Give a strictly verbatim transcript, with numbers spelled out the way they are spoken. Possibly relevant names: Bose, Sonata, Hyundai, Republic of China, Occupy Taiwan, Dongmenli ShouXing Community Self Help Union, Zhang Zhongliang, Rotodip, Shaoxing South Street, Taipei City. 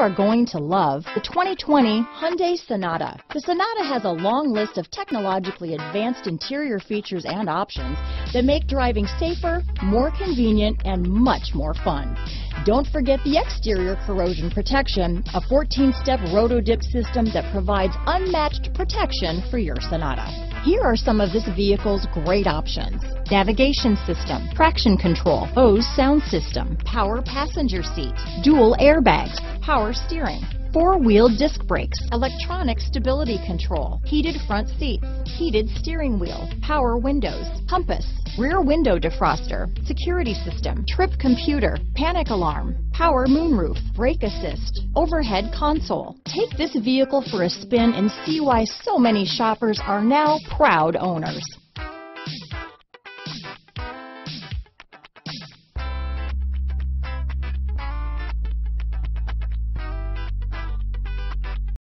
are going to love the twenty twenty Hyundai Sonata. The Sonata has a long list of technologically advanced interior features and options that make driving safer, more convenient, and much more fun. Don't forget the exterior corrosion protection, a fourteen-step Rotodip system that provides unmatched protection for your Sonata. Here are some of this vehicle's great options: navigation system, traction control, Bose sound system, power passenger seat, dual airbags, power steering, four-wheel disc brakes, electronic stability control, heated front seats, heated steering wheel, power windows, compass, rear window defroster, security system, trip computer, panic alarm, power moonroof, brake assist, overhead console. Take this vehicle for a spin and see why so many shoppers are now proud owners.